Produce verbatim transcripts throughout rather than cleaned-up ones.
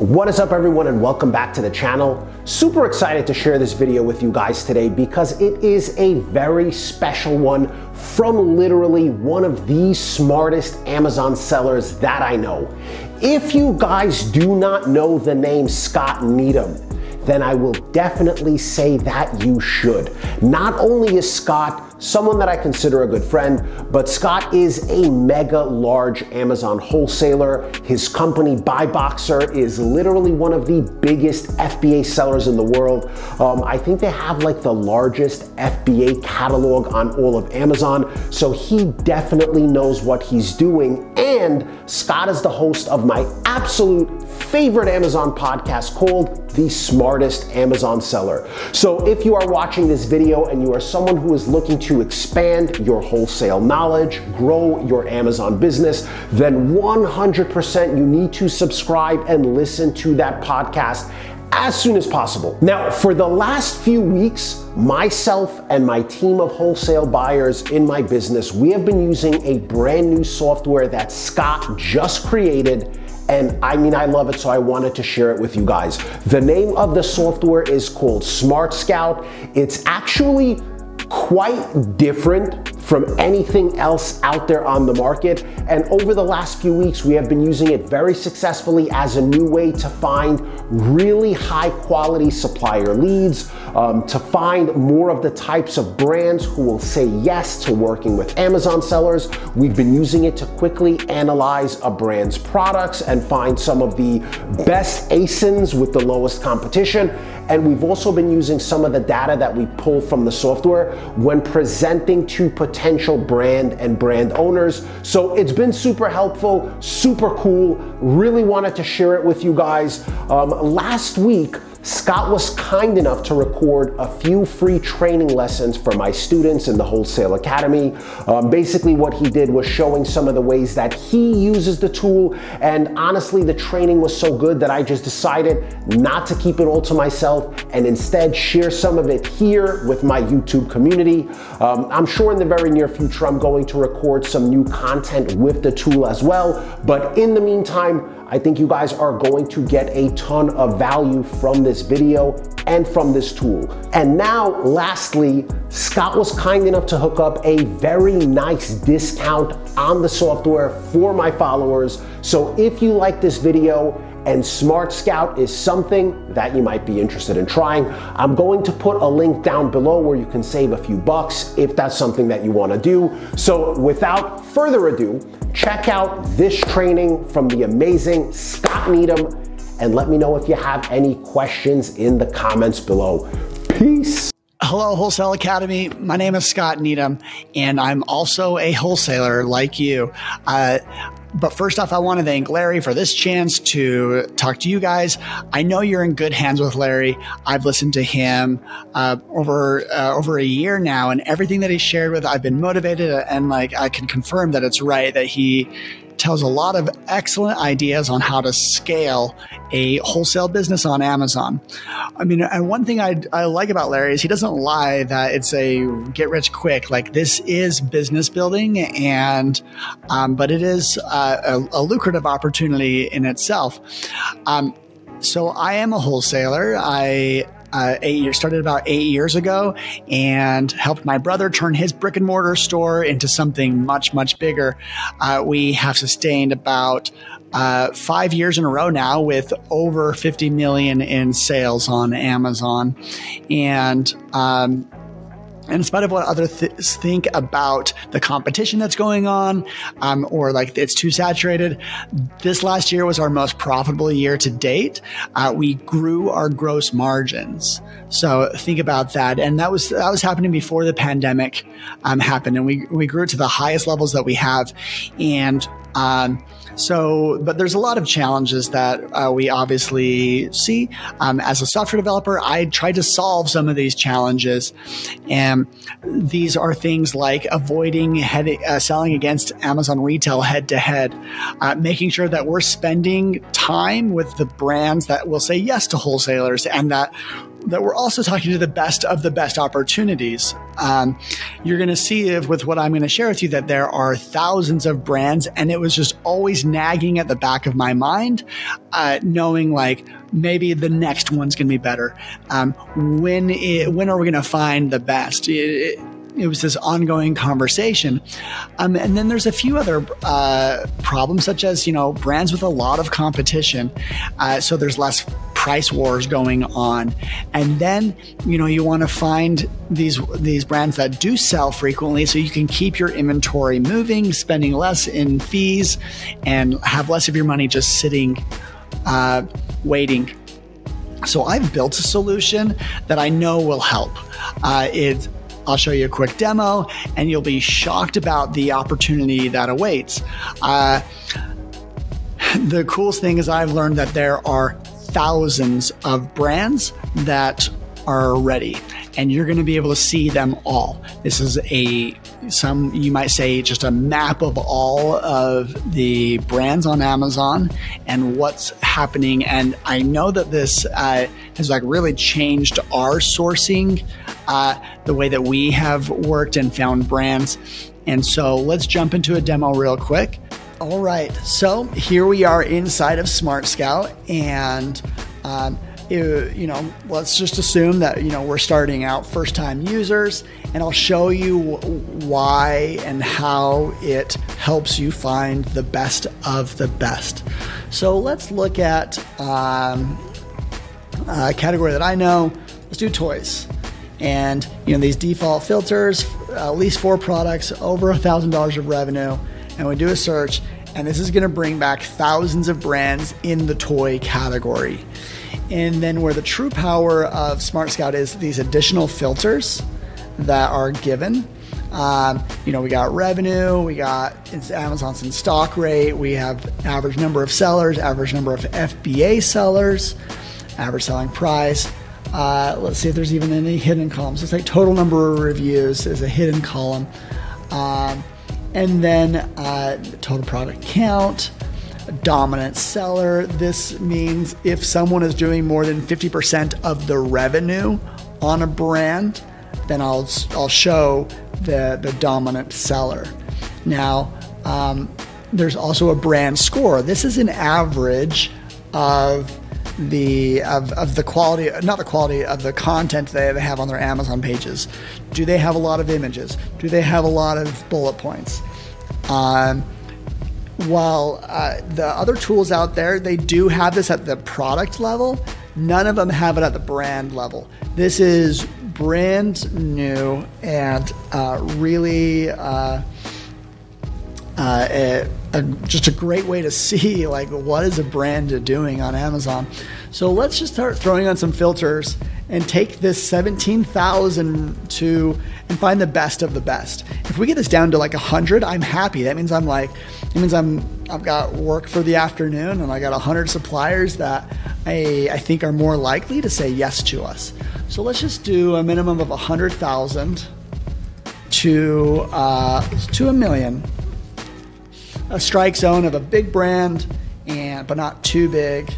What is up, everyone, and welcome back to the channel. Super excited to share this video with you guys today because it is a very special one from literally one of the smartest Amazon sellers that I know. If you guys do not know the name Scott Needham, then I will definitely say that you should. Not only is Scott someone that I consider a good friend, but Scott is a mega large Amazon wholesaler. His company, Buy Boxer, is literally one of the biggest F B A sellers in the world. Um, I think they have like the largest F B A catalog on all of Amazon. So he definitely knows what he's doing. And Scott is the host of my absolute favorite Amazon podcast called The Smartest Amazon Seller. So if you are watching this video and you are someone who is looking to expand your wholesale knowledge, grow your Amazon business, then one hundred percent you need to subscribe and listen to that podcast as soon as possible. Now, for the last few weeks, myself and my team of wholesale buyers in my business, we have been using a brand new software that Scott just created. And I mean, I love it, so I wanted to share it with you guys. The name of the software is called Smart Scout. It's actually quite different from anything else out there on the market. And over the last few weeks, we have been using it very successfully as a new way to find really high quality supplier leads, um, to find more of the types of brands who will say yes to working with Amazon sellers. We've been using it to quickly analyze a brand's products and find some of the best A S I Ns with the lowest competition. And we've also been using some of the data that we pull from the software when presenting to potential brand and brand owners. So it's been super helpful, super cool. Really wanted to share it with you guys. Um, last week, Scott was kind enough to record a few free training lessons for my students in the Wholesale Academy. Um, basically what he did was showing some of the ways that he uses the tool. And honestly, the training was so good that I just decided not to keep it all to myself and instead share some of it here with my YouTube community. Um, I'm sure in the very near future, I'm going to record some new content with the tool as well. But in the meantime, I think you guys are going to get a ton of value from this video and from this tool. And now, lastly, Scott was kind enough to hook up a very nice discount on the software for my followers. So if you like this video and Smart Scout is something that you might be interested in trying, I'm going to put a link down below where you can save a few bucks if that's something that you wanna do. So without further ado, check out this training from the amazing Scott Needham, and let me know if you have any questions in the comments below. Peace. Hello, Wholesale Academy. My name is Scott Needham, and I'm also a wholesaler like you. Uh, But first off, I want to thank Larry for this chance to talk to you guys. I know you're in good hands with Larry. I've listened to him uh, over uh, over a year now, and everything that he shared with, I've been motivated, and like I can confirm that it's right, that he tells a lot of excellent ideas on how to scale a wholesale business on Amazon. I mean, and one thing I, I like about Larry is he doesn't lie that it's a get rich quick. Like, this is business building, and um, but it is uh, a, a lucrative opportunity in itself. Um, so I am a wholesaler. I Uh, eight years, started about eight years ago, and helped my brother turn his brick and mortar store into something much, much bigger. Uh, we have sustained about uh, five years in a row now with over fifty million in sales on Amazon. And, um, in spite of what others th think about the competition that's going on, um, or like it's too saturated, this last year was our most profitable year to date. Uh, we grew our gross margins. So think about that. And that was that was happening before the pandemic um, happened. And we, we grew to the highest levels that we have. And um, so, but there's a lot of challenges that uh, we obviously see. Um, as a software developer, I tried to solve some of these challenges. And Um, these are things like avoiding head, uh, selling against Amazon retail head to head, uh, making sure that we're spending time with the brands that will say yes to wholesalers, and that that we're also talking to the best of the best opportunities. Um, you're going to see if, with what I'm going to share with you, that there are thousands of brands, and it was just always nagging at the back of my mind, uh, knowing like maybe the next one's going to be better. Um, when, it, when are we going to find the best? It, it, It was this ongoing conversation. Um, and then there's a few other uh, problems, such as, you know, brands with a lot of competition. Uh, so there's less price wars going on. And then, you know, you want to find these these brands that do sell frequently so you can keep your inventory moving, spending less in fees, and have less of your money just sitting, uh, waiting. So I've built a solution that I know will help. Uh, it's I'll show you a quick demo, and you'll be shocked about the opportunity that awaits. Uh, the coolest thing is I've learned that there are thousands of brands that are ready, and you're going to be able to see them all. This is a, some, you might say, just a map of all of the brands on Amazon and what's happening. And I know that this uh, has like really changed our sourcing, uh, the way that we have worked and found brands. And so let's jump into a demo real quick. All right, so here we are inside of Smart Scout, and um, It, you know, let's just assume that, you know, we're starting out first time users, and I'll show you why and how it helps you find the best of the best. So let's look at um, a category that I know. Let's do toys. And, you know, these default filters, at least four products, over a thousand dollars of revenue. And we do a search, and this is going to bring back thousands of brands in the toy category. And then where the true power of Smart Scout is these additional filters that are given. Um, you know, we got revenue, we got it's Amazon's in stock rate, we have average number of sellers, average number of F B A sellers, average selling price. Uh, let's see if there's even any hidden columns. It's like total number of reviews is a hidden column. Um, and then uh, total product count. Dominant seller. This means if someone is doing more than fifty percent of the revenue on a brand, then I'll I'll show the the dominant seller. Now, um, there's also a brand score. This is an average of the of, of the quality, not the quality of the content they they have on their Amazon pages. Do they have a lot of images? Do they have a lot of bullet points? Um, While uh, the other tools out there, they do have this at the product level, none of them have it at the brand level. This is brand new and uh, really uh, uh, a, a, just a great way to see like what is a brand doing on Amazon. So let's just start throwing on some filters and take this seventeen thousand to and find the best of the best. If we get this down to like a hundred, I'm happy. That means I'm like, it means I'm I've got work for the afternoon, and I got a hundred suppliers that I I think are more likely to say yes to us. So let's just do a minimum of a hundred thousand to uh, to a million. A strike zone of a big brand, and but not too big.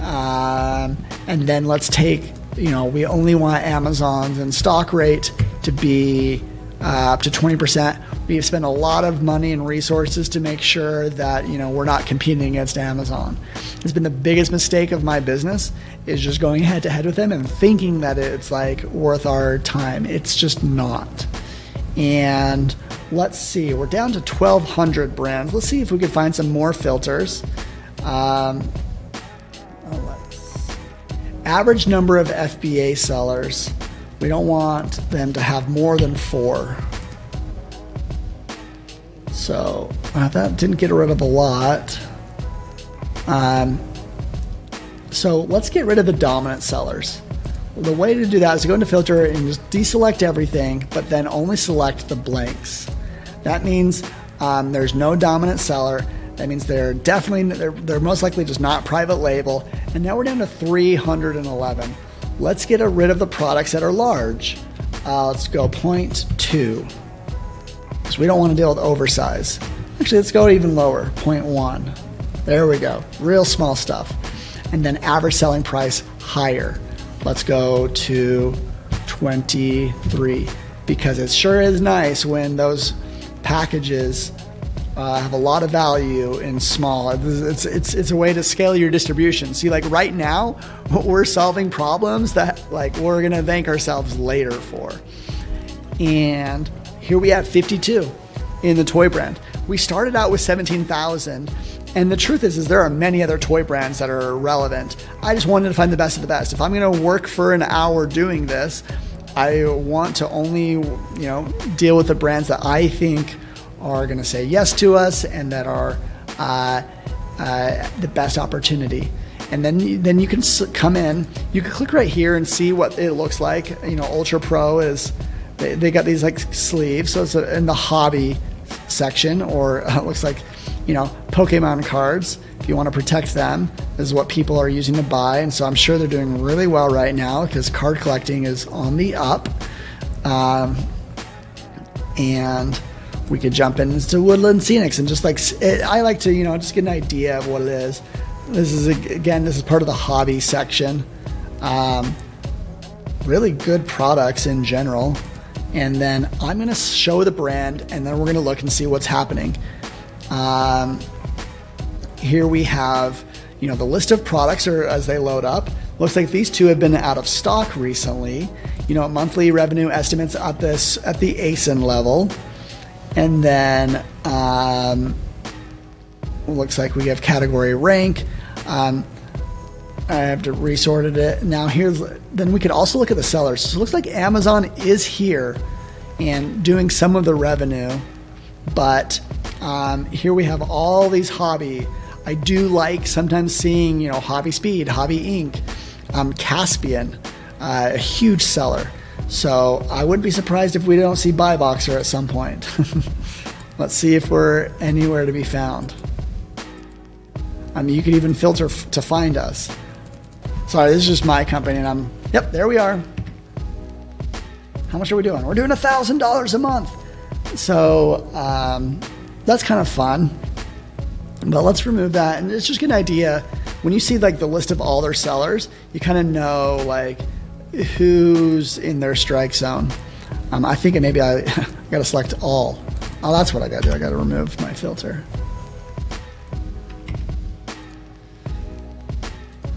Um, and then let's take, you know, we only want Amazon's and stock rate to be uh, up to twenty percent. We've spent a lot of money and resources to make sure that, you know, we're not competing against Amazon. It's been the biggest mistake of my business, is just going head to head with them and thinking that it's like worth our time. It's just not. And let's see, we're down to twelve hundred brands. Let's see if we could find some more filters. Um, Average number of F B A sellers. We don't want them to have more than four. So uh, that didn't get rid of a lot. Um, so let's get rid of the dominant sellers. The way to do that is to go into filter and just deselect everything, but then only select the blanks. That means um, there's no dominant seller. That means they're definitely, they're, they're most likely just not private label. And now we're down to three hundred eleven. Let's get rid of the products that are large. Uh, let's go zero point two. Because we don't want to deal with oversize. Actually, let's go even lower, zero point one. There we go, real small stuff. And then average selling price higher. Let's go to twenty-three, because it sure is nice when those packages uh, have a lot of value in small. It's, it's, it's a way to scale your distribution. See, like right now, we're solving problems that like we're gonna thank ourselves later for. And here we have fifty-two in the toy brand. We started out with seventeen thousand. And the truth is, is there are many other toy brands that are relevant. I just wanted to find the best of the best. If I'm going to work for an hour doing this, I want to only, you know, deal with the brands that I think are going to say yes to us and that are uh, uh, the best opportunity. And then, then you can come in, you can click right here and see what it looks like. You know, Ultra Pro is, they, they got these like sleeves. So it's in the hobby section, or it looks like, you know, Pokemon cards, if you want to protect them, is what people are using to buy. And so I'm sure they're doing really well right now because card collecting is on the up. Um, and we could jump into Woodland Scenics and just like, it, I like to, you know, just get an idea of what it is. This is, again, this is part of the hobby section. Um, really good products in general. And then I'm going to show the brand, and then we're going to look and see what's happening. Um, here we have, you know, the list of products or as they load up. Looks like these two have been out of stock recently. You know, monthly revenue estimates at this, at the A S I N level. And then, um, looks like we have category rank. Um, I have to resorted it. Now here's, then we could also look at the sellers. So it looks like Amazon is here and doing some of the revenue, but Um, here we have all these hobby. I do like sometimes seeing, you know, Hobby Speed, Hobby Incorporated, um, Caspian, uh, a huge seller. So I wouldn't be surprised if we don't see Buy Boxer at some point. Let's see if we're anywhere to be found. I mean, you could even filter f to find us. Sorry, this is just my company, and I'm, yep, there we are. How much are we doing? We're doing a thousand dollars a month. So, um... that's kind of fun, but let's remove that. And it's just an idea. When you see like the list of all their sellers, you kind of know like who's in their strike zone. Um, I think maybe I, I gotta select all. Oh, that's what I gotta do. I gotta remove my filter.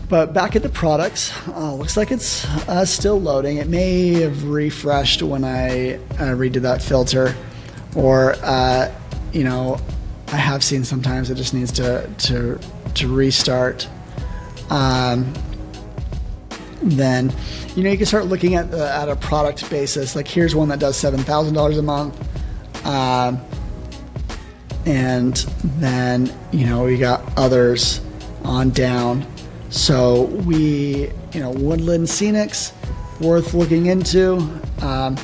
But back at the products, oh, looks like it's uh, still loading. It may have refreshed when I uh, redid that filter, or, uh, you know, I have seen sometimes it just needs to to, to restart. Um, then, you know, you can start looking at the, at a product basis. Like here's one that does seven thousand dollars a month. Um, and then, you know, we got others on down. So we, you know, Woodland Scenics, worth looking into. Um,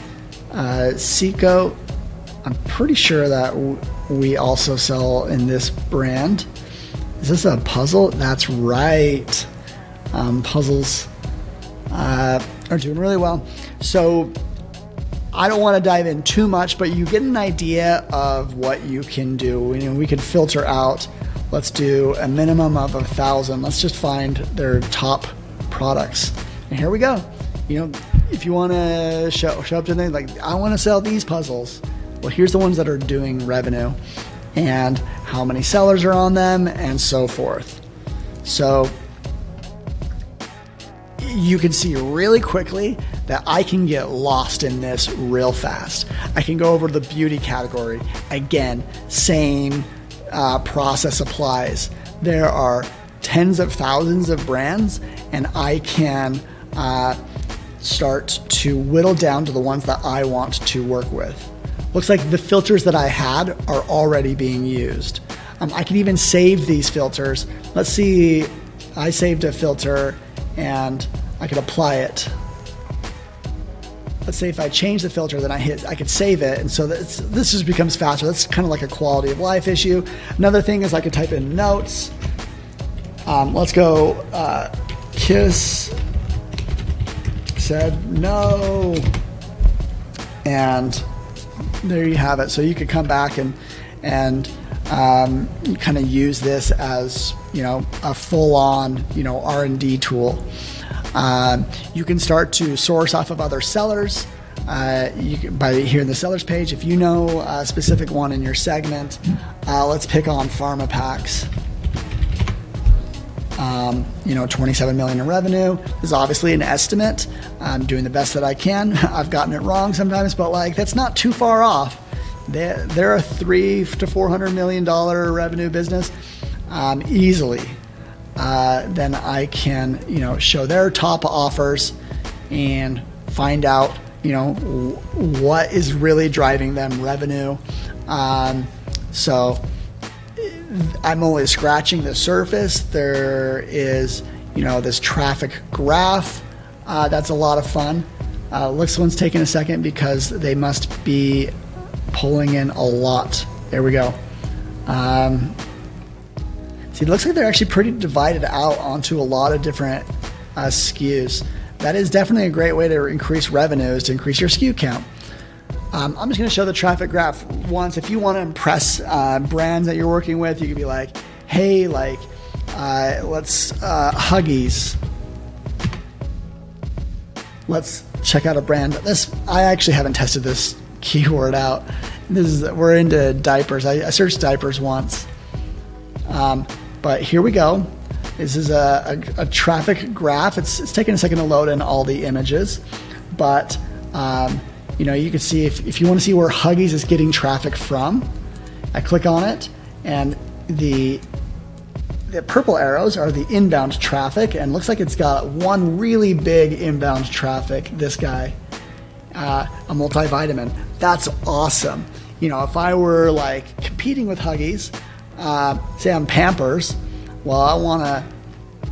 uh, Seco, I'm pretty sure that we also sell in this brand. Is this a puzzle? That's right. Um, puzzles uh, are doing really well. So I don't want to dive in too much, but you get an idea of what you can do. You know, we could filter out. Let's do a minimum of a thousand. Let's just find their top products. And here we go. You know, if you want to show, show up to things like, I want to sell these puzzles. Well, here's the ones that are doing revenue and how many sellers are on them and so forth. So you can see really quickly that I can get lost in this real fast. I can go over the beauty category. Again, same uh, process applies. There are tens of thousands of brands, and I can uh, start to whittle down to the ones that I want to work with. Looks like the filters that I had are already being used. Um, I can even save these filters. Let's see, I saved a filter and I could apply it. Let's say if I change the filter, then I hit, I could save it. And so that's, this just becomes faster. That's kind of like a quality of life issue. Another thing is I could type in notes. Um, let's go, uh, Kiss said no. And there you have it. So you could come back and and um, kind of use this as, you know, a full-on, you know, R and D tool. Um, you can start to source off of other sellers. Uh, you can, by here in the seller's page, if you know a specific one in your segment, uh, let's pick on PharmaPax. Um, you know, twenty-seven million in revenue. This is obviously an estimate. I'm doing the best that I can. I've gotten it wrong sometimes, but like, that's not too far off. They're, they're a three to four hundred million dollar revenue business, um, easily. Uh, then I can, you know, show their top offers and find out, you know, what is really driving them revenue. Um, so I'm only scratching the surface. There is, you know, this traffic graph. Uh, that's a lot of fun. Uh, looks one's taking a second because they must be pulling in a lot. There we go. Um, see, it looks like they're actually pretty divided out onto a lot of different uh, S K Us. That is definitely a great way to increase revenues, to increase your S K U count. Um, I'm just going to show the traffic graph once. If you want to impress uh, brands that you're working with, you could be like, hey, like, uh, let's uh, Huggies. Let's check out a brand. This, I actually haven't tested this keyword out. This is, we're into diapers. I, I searched diapers once. Um, but here we go. This is a, a, a traffic graph. It's, it's taking a second to load in all the images, but um, you know, you can see if, if you want to see where Huggies is getting traffic from, I click on it, and the the purple arrows are the inbound traffic, and looks like it's got one really big inbound traffic. This guy, uh, a multivitamin. That's awesome. You know, if I were like competing with Huggies, uh, say I'm Pampers. Well, I want to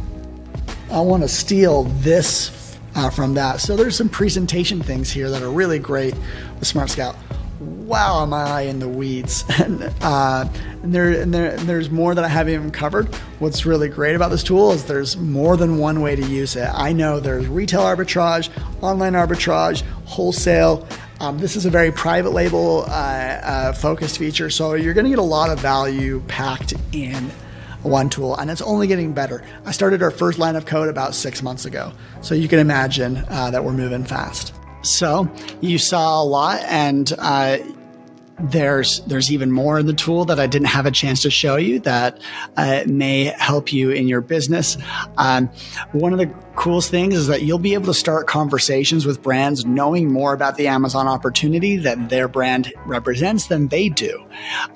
I want to steal this uh, from that. So there's some presentation things here that are really great with Smart Scout. Wow, am I in the weeds? and, uh, and, there, and there there's more that I haven't even covered. What's really great about this tool is there's more than one way to use it. I know there's retail arbitrage, online arbitrage, wholesale. Um, this is a very private label uh, uh, focused feature, so you're going to get a lot of value packed in one tool, and it's only getting better. I started our first line of code about six months ago, so you can imagine uh, that we're moving fast. So you saw a lot, and uh, there's there's even more in the tool that I didn't have a chance to show you that uh, may help you in your business. Um, one of the coolest things is that you'll be able to start conversations with brands knowing more about the Amazon opportunity that their brand represents than they do.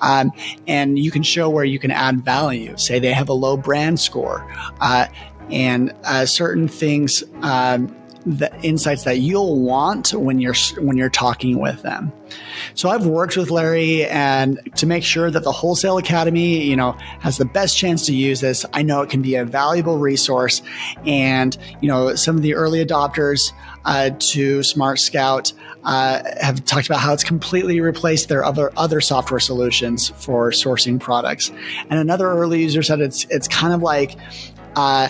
Um, and you can show where you can add value. Say they have a low brand score, uh, and uh, certain things, um, the insights that you'll want when you're when you're talking with them. So I've worked with Larry and to make sure that the Wholesale Academy, you know, has the best chance to use this. I know it can be a valuable resource, and you know, some of the early adopters uh, to Smart Scout uh, have talked about how it's completely replaced their other other software solutions for sourcing products. And another early user said it's it's kind of like, Uh,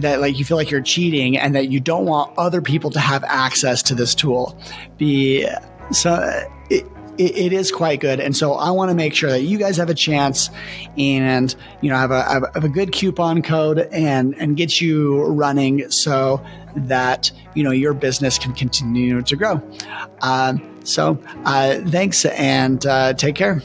that like you feel like you're cheating, and that you don't want other people to have access to this tool. Be so it, it, it is quite good, and so I want to make sure that you guys have a chance, and you know, have a have a good coupon code and and get you running so that you know your business can continue to grow. Um, so uh, thanks and uh, take care.